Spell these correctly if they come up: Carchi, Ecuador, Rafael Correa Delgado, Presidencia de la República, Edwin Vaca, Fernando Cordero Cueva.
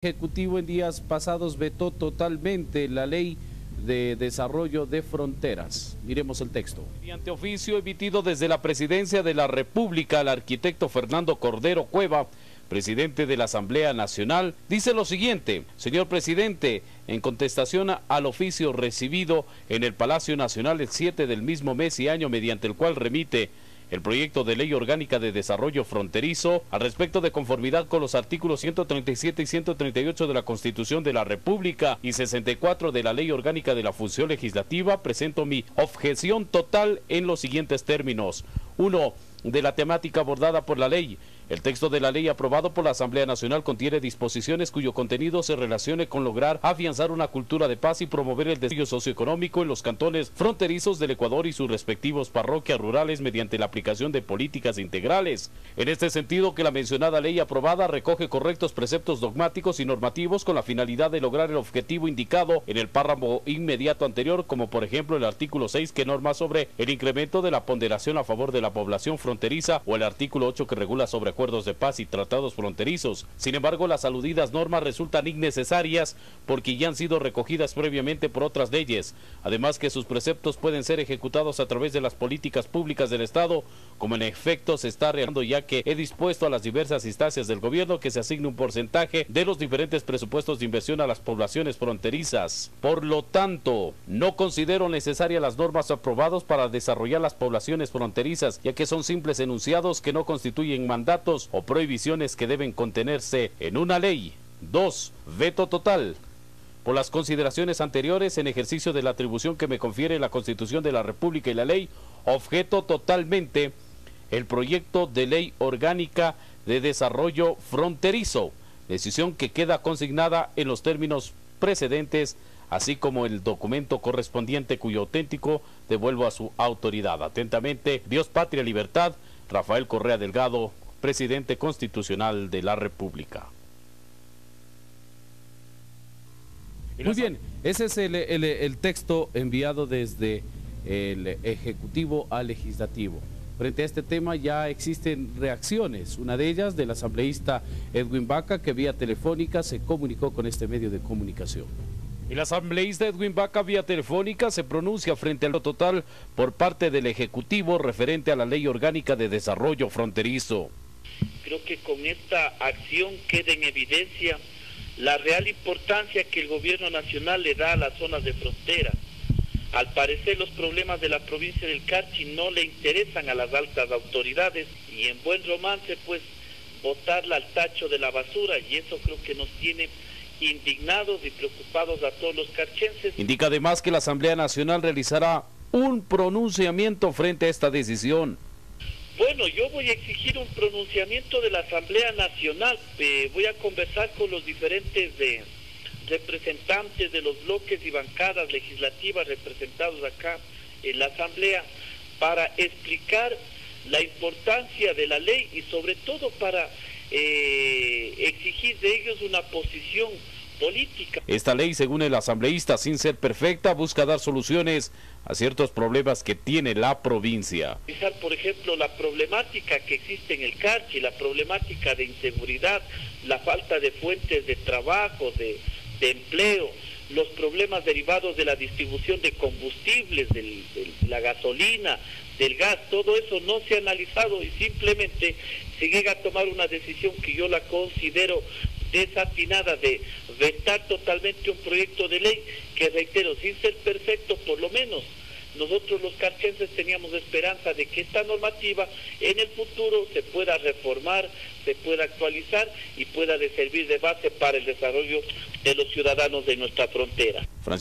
Ejecutivo en días pasados vetó totalmente la ley de desarrollo de fronteras. Miremos el texto. Mediante oficio emitido desde la Presidencia de la República al arquitecto Fernando Cordero Cueva, presidente de la Asamblea Nacional, dice lo siguiente: señor presidente, en contestación al oficio recibido en el Palacio Nacional el 7 del mismo mes y año, mediante el cual remite el proyecto de Ley Orgánica de Desarrollo Fronterizo, al respecto de conformidad con los artículos 137 y 138 de la Constitución de la República y 64 de la Ley Orgánica de la Función Legislativa, presento mi objeción total en los siguientes términos. 1. De la temática abordada por la ley. El texto de la ley aprobado por la Asamblea Nacional contiene disposiciones cuyo contenido se relacione con lograr afianzar una cultura de paz y promover el desarrollo socioeconómico en los cantones fronterizos del Ecuador y sus respectivos parroquias rurales mediante la aplicación de políticas integrales. En este sentido, que la mencionada ley aprobada recoge correctos preceptos dogmáticos y normativos con la finalidad de lograr el objetivo indicado en el párrafo inmediato anterior, como por ejemplo el artículo 6 que norma sobre el incremento de la ponderación a favor de la población fronteriza o el artículo 8 que regula sobre acuerdos de paz y tratados fronterizos. Sin embargo, las aludidas normas resultan innecesarias porque ya han sido recogidas previamente por otras leyes, además que sus preceptos pueden ser ejecutados a través de las políticas públicas del Estado, como en efecto se está realizando, ya que he dispuesto a las diversas instancias del gobierno que se asigne un porcentaje de los diferentes presupuestos de inversión a las poblaciones fronterizas. Por lo tanto, no considero necesarias las normas aprobadas para desarrollar las poblaciones fronterizas, ya que son simples enunciados que no constituyen mandato o prohibiciones que deben contenerse en una ley. 2. Veto total. Por las consideraciones anteriores, en ejercicio de la atribución que me confiere la Constitución de la República y la ley, objeto totalmente el proyecto de Ley Orgánica de Desarrollo Fronterizo, decisión que queda consignada en los términos precedentes, así como el documento correspondiente cuyo auténtico devuelvo a su autoridad. Atentamente, Dios, Patria, Libertad, Rafael Correa Delgado, Presidente Constitucional de la República. Muy bien, ese es el texto enviado desde el Ejecutivo al Legislativo. Frente a este tema ya existen reacciones, una de ellas del asambleísta Edwin Vaca, que vía telefónica se comunicó con este medio de comunicación. El asambleísta Edwin Vaca vía telefónica se pronuncia frente al veto total por parte del Ejecutivo referente a la Ley Orgánica de Desarrollo Fronterizo. Creo que con esta acción queda en evidencia la real importancia que el gobierno nacional le da a las zonas de frontera. Al parecer los problemas de la provincia del Carchi no le interesan a las altas autoridades y en buen romance pues botarla al tacho de la basura, y eso creo que nos tiene indignados y preocupados a todos los carchenses. Indica además que la Asamblea Nacional realizará un pronunciamiento frente a esta decisión. Bueno, yo voy a exigir un pronunciamiento de la Asamblea Nacional. Voy a conversar con los diferentes representantes de los bloques y bancadas legislativas representados acá en la Asamblea para explicar la importancia de la ley y sobre todo para exigir de ellos una posición política. Esta ley, según el asambleísta, sin ser perfecta, busca dar soluciones a ciertos problemas que tiene la provincia. Por ejemplo, la problemática que existe en el Carchi, la problemática de inseguridad, la falta de fuentes de trabajo, de empleo, los problemas derivados de la distribución de combustibles, de la gasolina, del gas, todo eso no se ha analizado y simplemente se llega a tomar una decisión que yo la considero desatinada de vetar totalmente un proyecto de ley que, reitero, sin ser perfecto, por lo menos nosotros los carchenses teníamos esperanza de que esta normativa en el futuro se pueda reformar, se pueda actualizar y pueda servir de base para el desarrollo de los ciudadanos de nuestra frontera.